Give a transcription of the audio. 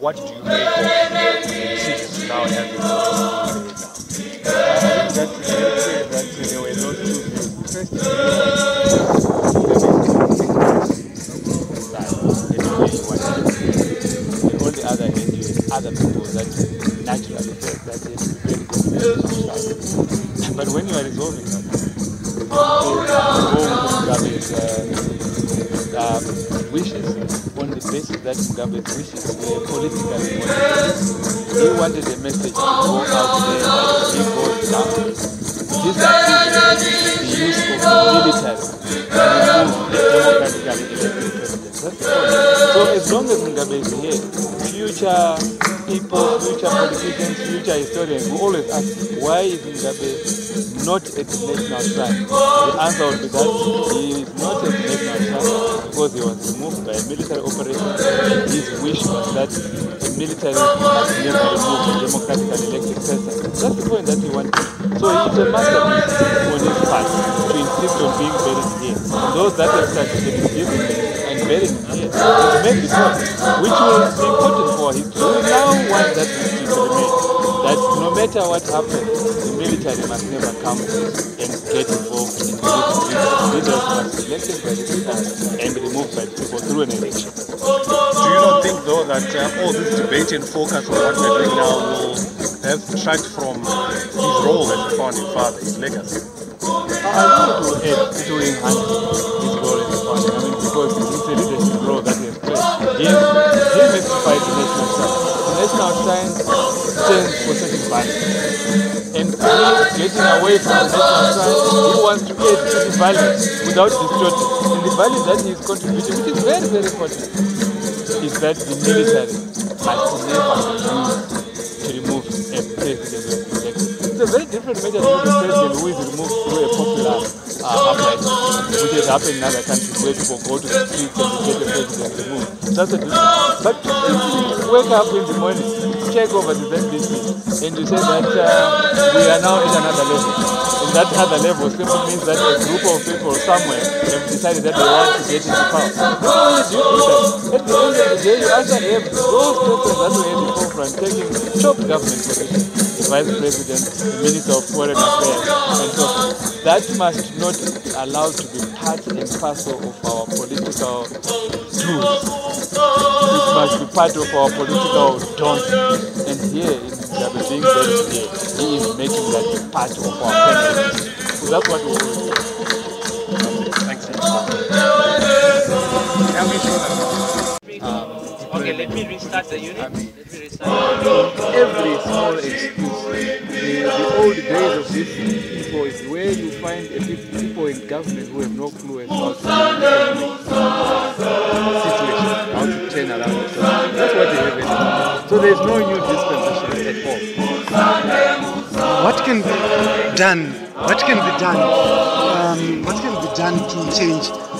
what do you make of the decisions now having and on the other hand, you have other people that naturally think that they have to. But when you are resolving that, wishes on the basis that Mugabe's wishes were political. He wanted a message to go out there and be voted down. This message is used for military and democratically elected president. So as long as Mugabe is here, future people, future politicians, future historians will always ask, why is Mugabe not at the national shrine? The answer would be that he is not at the national shrine, because he was removed by a military operation. His wish was that the military has never removed a democratically elected person. That's the point that he wanted. So it's a masterpiece on his part to insist on being buried here. Those that have succeeded in and buried here is made before, which will be important for him. So we now want that to remain, that no matter what happens, the military must never come and get involved in political leaders must be elected by the people and removed by people through an election. Do you not think though that all this debate and focus on what we're doing now will have detract from his role as a founding father, his legacy? I think it will add, it will enhance his role as a founding. I mean, because it's a leadership role that he has played. He makes the fight the national shrine. The national shrine stands for certain values. And getting away from the national shrine, he wants to create the values without distorting. And the value that he is contributing, which is very, very important, is that the military must never refuse to remove a president of the election. It's a very different matter to the president who is removed through a popular uprising, which has happened in other countries where people go to the streets and get the president removed. That's a difference. But you wake up in the morning, take over the ZBC and you say that we are now at another level. And that other level simply means that a group of people somewhere have decided that they want to get into power. Not only do you do that, at the end of the day, you actually have those people that were at the forefront taking top government positions, the vice president, the minister of foreign affairs, and so forth. That must not be allowed to be part and parcel of our political tools. It must be part of our political dance. And here in Mugabe being very clear, he is making that part of our penalty. So that's what we will do. Thanks. Okay, let me restart the unit. Every small excuse. The old days of these people is where you find a people in government who have no clue about situation. How to turn around. That's what they have. So there's no new dispensation at all. What can be done to change